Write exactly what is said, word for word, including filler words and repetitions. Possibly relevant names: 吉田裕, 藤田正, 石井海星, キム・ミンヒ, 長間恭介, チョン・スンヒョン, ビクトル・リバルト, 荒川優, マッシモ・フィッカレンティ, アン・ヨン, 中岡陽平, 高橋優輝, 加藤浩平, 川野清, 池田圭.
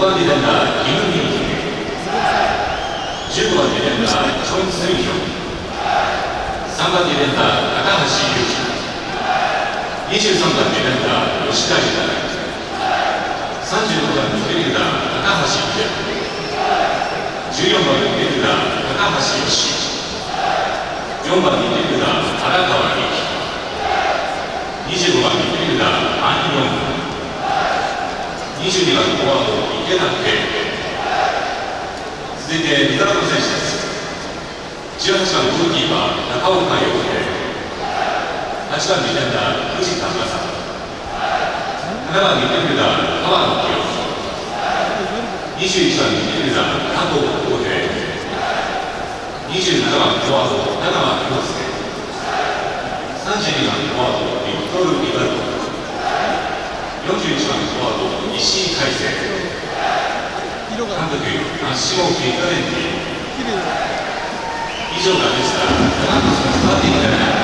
ごばんディフェンダー、キム・ミンヒじゅうごばんディフェンダー、チョン・スンヒョンさんばんディフェンダー、高橋優輝にじゅうさんばんディフェンダー、吉田裕さんじゅうごばんディフェンダー、高橋優じゅうよんばんディフェンダー、高橋優よんばんディフェンダー、荒川優にじゅうごばんディフェンダー、アン・ヨンにじゅうにばんフォワード池田圭続いて三沢の選手ですじゅうはちばんゴールキーパー中岡陽平はちばんディフェンダー藤田正ななばんディフェンダー川野清にじゅういちばんディフェンダー加藤浩平にじゅうななばんフォワード長間恭介さんじゅうにばんフォワードビクトル・リバルトよんじゅういちばんフォワード石井海星監督マッシモ・フィッカレンティ以上がでした。